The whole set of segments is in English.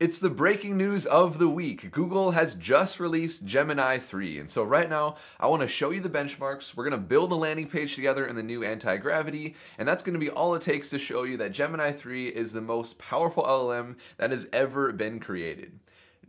It's the breaking news of the week. Google has just released Gemini 3. And so right now, I want to show you the benchmarks. We're going to build a landing page together in the new anti-gravity. And that's going to be all it takes to show you that Gemini 3 is the most powerful LLM that has ever been created.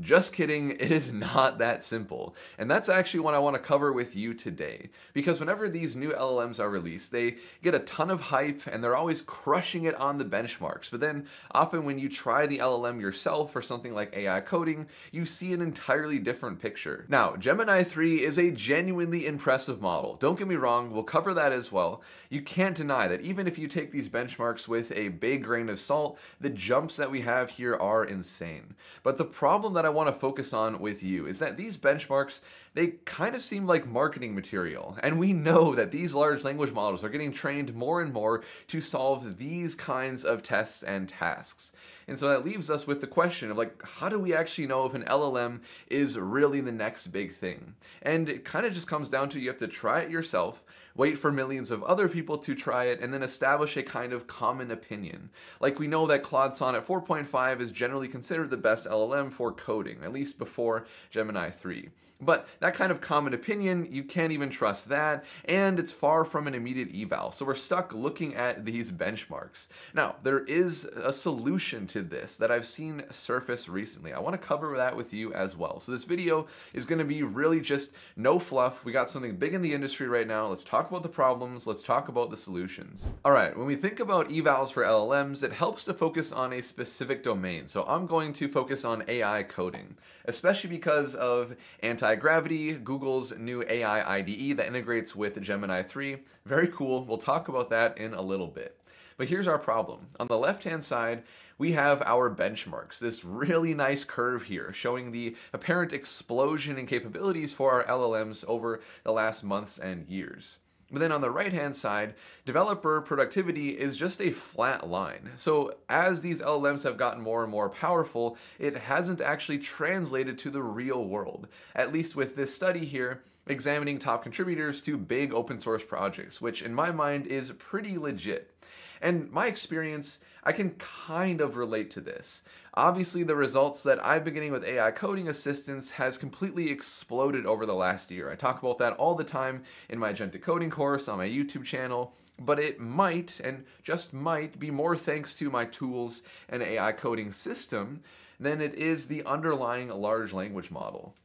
Just kidding, it is not that simple. And that's actually what I want to cover with you today. Because whenever these new LLMs are released, they get a ton of hype and they're always crushing it on the benchmarks. But then often when you try the LLM yourself for something like AI coding, you see an entirely different picture. Now, Gemini 3 is a genuinely impressive model. Don't get me wrong, we'll cover that as well. You can't deny that even if you take these benchmarks with a big grain of salt, the jumps that we have here are insane. But the problem that I want to focus on with you is that these benchmarks, they kind of seem like marketing material. And we know that these large language models are getting trained more and more to solve these kinds of tests and tasks. And so that leaves us with the question of, like, how do we actually know if an LLM is really the next big thing? And it kind of just comes down to you have to try it yourself, wait for millions of other people to try it, and then establish a kind of common opinion. Like, we know that Claude Sonnet 4.5 is generally considered the best LLM for coding, at least before Gemini 3. But that kind of common opinion, you can't even trust that, and it's far from an immediate eval. So we're stuck looking at these benchmarks. Now, there is a solution to this that I've seen surface recently. I want to cover that with you as well. So this video is going to be really just no fluff. We got something big in the industry right now. Let's talk about the problems. Let's talk about the solutions. All right, when we think about evals for LLMs, it helps to focus on a specific domain. So I'm going to focus on AI coding, especially because of anti-gravity, Google's new AI IDE that integrates with Gemini 3. Very cool. We'll talk about that in a little bit. But here's our problem. On the left-hand side, we have our benchmarks, this really nice curve here showing the apparent explosion in capabilities for our LLMs over the last months and years. But then on the right-hand side, developer productivity is just a flat line. So as these LLMs have gotten more and more powerful, it hasn't actually translated to the real world, at least with this study here, examining top contributors to big open source projects, which in my mind is pretty legit. And my experience, I can kind of relate to this. Obviously, the results that I've been getting with AI coding assistance has completely exploded over the last year. I talk about that all the time in my agentic coding course on my YouTube channel, but it might, and just might, be more thanks to my tools and AI coding system than it is the underlying large language model.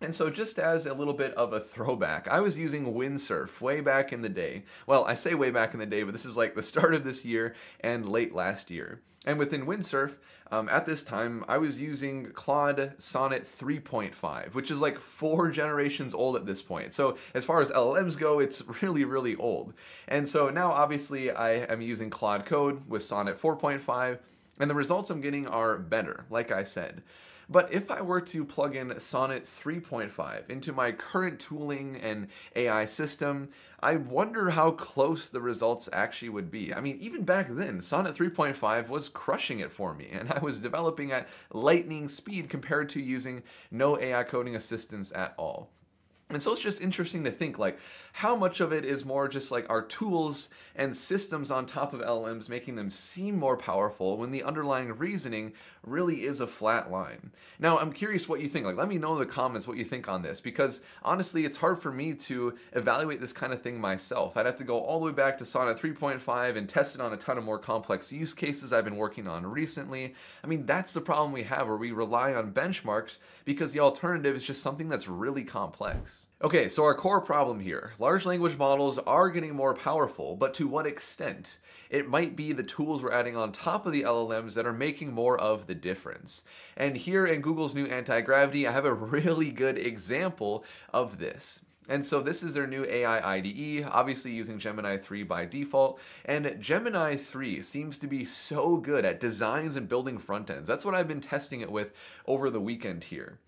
And so just as a little bit of a throwback, I was using Windsurf way back in the day. Well, I say way back in the day, but this is like the start of this year and late last year. And within Windsurf, at this time, I was using Claude Sonnet 3.5, which is like 4 generations old at this point. So as far as LLMs go, it's really, really old. And so now, obviously, I am using Claude Code with Sonnet 4.5, and the results I'm getting are better, like I said. But if I were to plug in Sonnet 3.5 into my current tooling and AI system, I wonder how close the results actually would be. I mean, even back then, Sonnet 3.5 was crushing it for me, and I was developing at lightning speed compared to using no AI coding assistance at all. And so it's just interesting to think, like, how much of it is more just like our tools and systems on top of LLMs making them seem more powerful when the underlying reasoning really is a flat line. Now, I'm curious what you think. Like, let me know in the comments what you think on this, because honestly, it's hard for me to evaluate this kind of thing myself. I'd have to go all the way back to Sonnet 3.5 and test it on a ton of more complex use cases I've been working on recently. I mean, that's the problem we have, where we rely on benchmarks because the alternative is just something that's really complex. Okay, so our core problem here. Large language models are getting more powerful, but to what extent? It might be the tools we're adding on top of the LLMs that are making more of the difference. And here in Google's new anti-gravity, I have a really good example of this. And so this is their new AI IDE, obviously using Gemini 3 by default. And Gemini 3 seems to be so good at designs and building front ends. That's what I've been testing it with over the weekend here.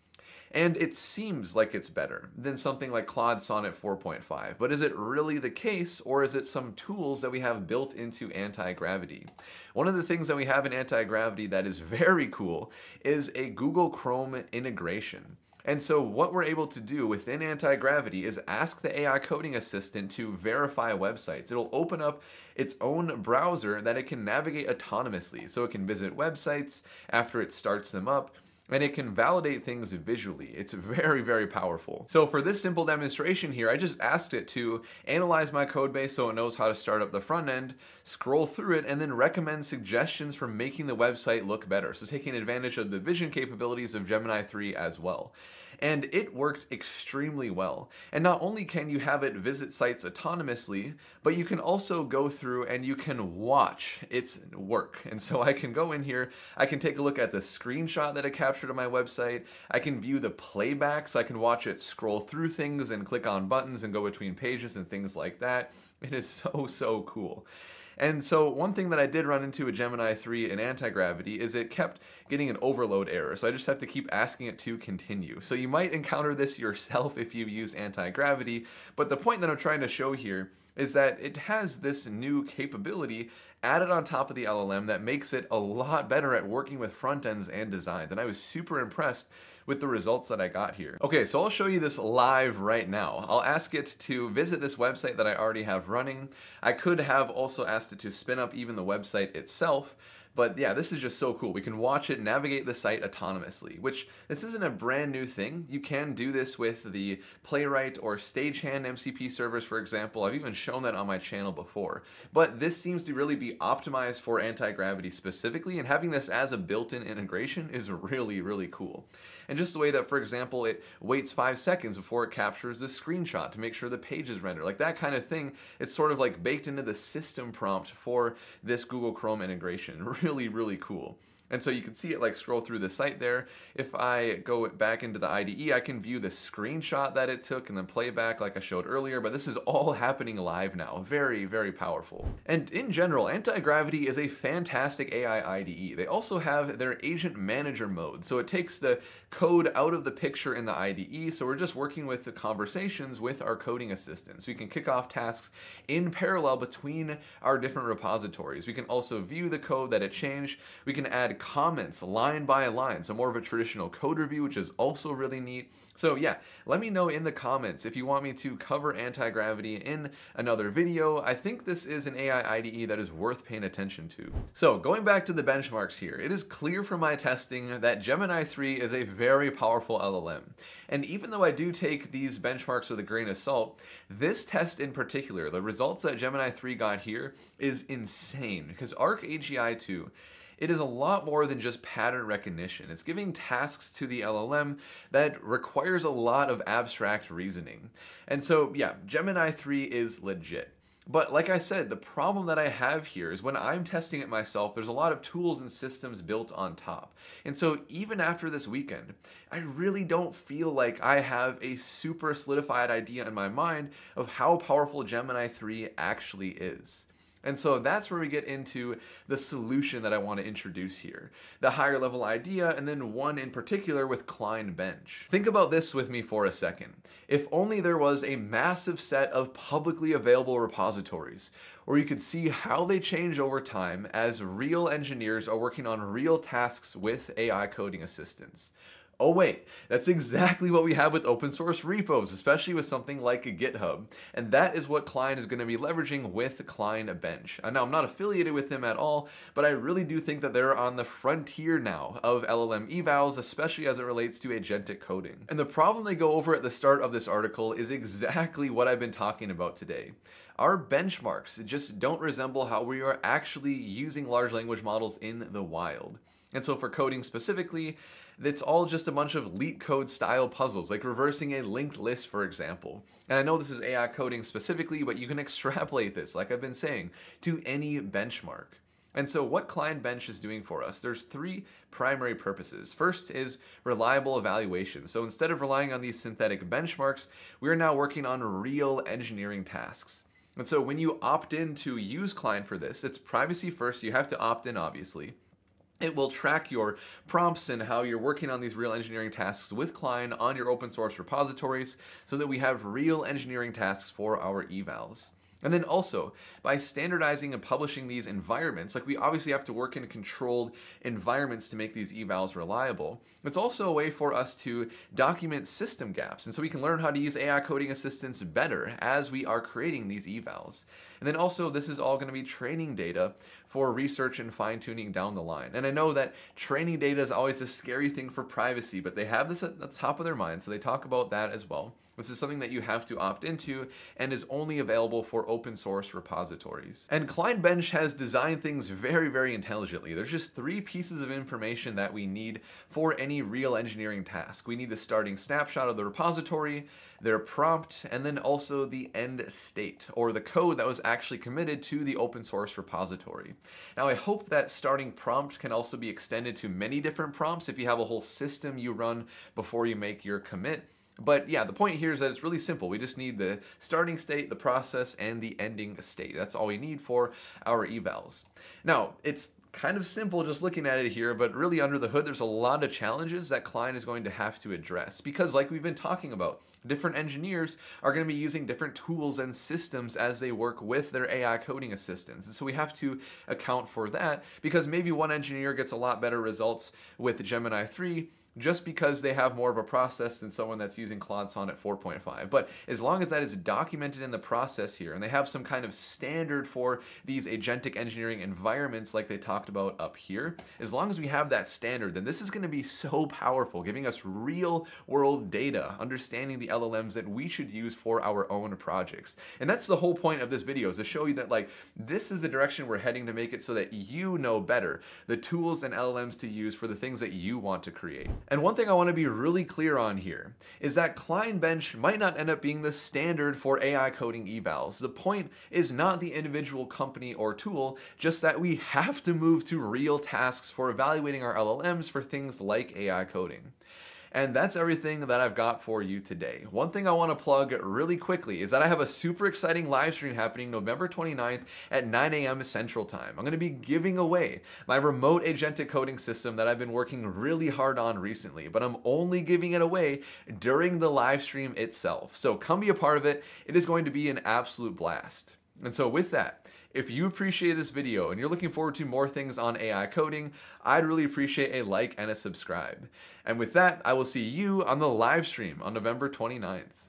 And it seems like it's better than something like Claude Sonnet 4.5, but is it really the case, or is it some tools that we have built into anti-gravity? One of the things that we have in anti-gravity that is very cool is a Google Chrome integration. And so what we're able to do within anti-gravity is ask the AI coding assistant to verify websites. It'll open up its own browser that it can navigate autonomously. So it can visit websites after it starts them up, and it can validate things visually. It's very, very powerful. So for this simple demonstration here, I just asked it to analyze my code base so it knows how to start up the front end, scroll through it, and then recommend suggestions for making the website look better. So taking advantage of the vision capabilities of Gemini 3 as well. And it worked extremely well. And not only can you have it visit sites autonomously, but you can also go through and you can watch its work. And so I can go in here, I can take a look at the screenshot that it captured on my website, I can view the playback, so I can watch it scroll through things and click on buttons and go between pages and things like that. It is so, so cool. And so one thing that I did run into with Gemini 3 and anti-gravity is it kept getting an overload error. So I just have to keep asking it to continue. So you might encounter this yourself if you use anti-gravity, but the point that I'm trying to show here is that it has this new capability added on top of the LLM that makes it a lot better at working with front ends and designs. And I was super impressed with the results that I got here. Okay, so I'll show you this live right now. I'll ask it to visit this website that I already have running. I could have also asked it to spin up even the website itself. But yeah, this is just so cool. We can watch it navigate the site autonomously, which this isn't a brand new thing. You can do this with the Playwright or Stagehand MCP servers, for example. I've even shown that on my channel before. But this seems to really be optimized for anti-gravity specifically, and having this as a built-in integration is really, really cool. And just the way that, for example, it waits 5 seconds before it captures the screenshot to make sure the page is rendered, like that kind of thing. It's sort of like baked into the system prompt for this Google Chrome integration. Really, really cool. And so you can see it like scroll through the site there. If I go back into the IDE, I can view the screenshot that it took and then playback like I showed earlier, but this is all happening live now. Very, very powerful. And in general, anti-gravity is a fantastic AI IDE. They also have their agent manager mode. So it takes the code out of the picture in the IDE. So we're just working with the conversations with our coding assistants. We can kick off tasks in parallel between our different repositories. We can also view the code that it changed. We can add comments line by line, so more of a traditional code review, which is also really neat. So yeah, let me know in the comments if you want me to cover anti-gravity in another video. I think this is an AI IDE that is worth paying attention to. So going back to the benchmarks here, it is clear from my testing that Gemini 3 is a very powerful LLM. And even though I do take these benchmarks with a grain of salt, this test in particular, the results that Gemini 3 got here is insane, because Arc AGI 2, it is a lot more than just pattern recognition. It's giving tasks to the LLM that requires a lot of abstract reasoning. And so yeah, Gemini 3 is legit. But like I said, the problem that I have here is when I'm testing it myself, there's a lot of tools and systems built on top. And so even after this weekend, I really don't feel like I have a super solidified idea in my mind of how powerful Gemini 3 actually is. And so that's where we get into the solution that I want to introduce here. The higher level idea, and then one in particular with Cline Bench. Think about this with me for a second. If only there was a massive set of publicly available repositories where you could see how they change over time as real engineers are working on real tasks with AI coding assistants. Oh wait, that's exactly what we have with open source repos, especially with something like a GitHub. And that is what Cline is going to be leveraging with Cline Bench. Now, I'm not affiliated with them at all, but I really do think that they're on the frontier now of LLM evals, especially as it relates to agentic coding. And the problem they go over at the start of this article is exactly what I've been talking about today. Our benchmarks just don't resemble how we are actually using large language models in the wild. And so for coding specifically, it's all just a bunch of LeetCode style puzzles, like reversing a linked list, for example. And I know this is AI coding specifically, but you can extrapolate this, like I've been saying, to any benchmark. And so what Cline Bench is doing for us, there's three primary purposes. First is reliable evaluation. So instead of relying on these synthetic benchmarks, we're now working on real engineering tasks. And so when you opt in to use Cline for this, it's privacy first. You have to opt in, obviously. It will track your prompts and how you're working on these real engineering tasks with Cline on your open source repositories so that we have real engineering tasks for our evals. And then also, by standardizing and publishing these environments, like we obviously have to work in controlled environments to make these evals reliable, it's also a way for us to document system gaps. And so we can learn how to use AI coding assistants better as we are creating these evals. And then also, this is all going to be training data for research and fine-tuning down the line. And I know that training data is always a scary thing for privacy, but they have this at the top of their mind, so they talk about that as well. This is something that you have to opt into and is only available for open source repositories. And Cline Bench has designed things very, very intelligently. There's just three pieces of information that we need for any real engineering task. We need the starting snapshot of the repository, their prompt, and then also the end state, or the code that was actually committed to the open source repository. Now, I hope that starting prompt can also be extended to many different prompts if you have a whole system you run before you make your commit. But yeah, the point here is that it's really simple. We just need the starting state, the process, and the ending state. That's all we need for our evals. Now, it's kind of simple just looking at it here, but really under the hood, there's a lot of challenges that Cline is going to have to address, because like we've been talking about, different engineers are going to be using different tools and systems as they work with their AI coding assistants. And so we have to account for that, because maybe one engineer gets a lot better results with Gemini 3, just because they have more of a process than someone that's using Claude Sonnet 4.5. But as long as that is documented in the process here, and they have some kind of standard for these agentic engineering environments like they talked about up here, as long as we have that standard, then this is going to be so powerful, giving us real world data, understanding the LLMs that we should use for our own projects. And that's the whole point of this video, is to show you that like this is the direction we're heading to make it so that you know better the tools and LLMs to use for the things that you want to create. And one thing I want to be really clear on here is that Cline Bench might not end up being the standard for AI coding evals. The point is not the individual company or tool, just that we have to move to real tasks for evaluating our LLMs for things like AI coding. And that's everything that I've got for you today. One thing I want to plug really quickly is that I have a super exciting live stream happening November 29th at 9 a.m. Central Time. I'm going to be giving away my remote agentic coding system that I've been working really hard on recently, but I'm only giving it away during the live stream itself. So come be a part of it. It is going to be an absolute blast. And so with that, if you appreciate this video and you're looking forward to more things on AI coding, I'd really appreciate a like and a subscribe. And with that, I will see you on the live stream on November 29th.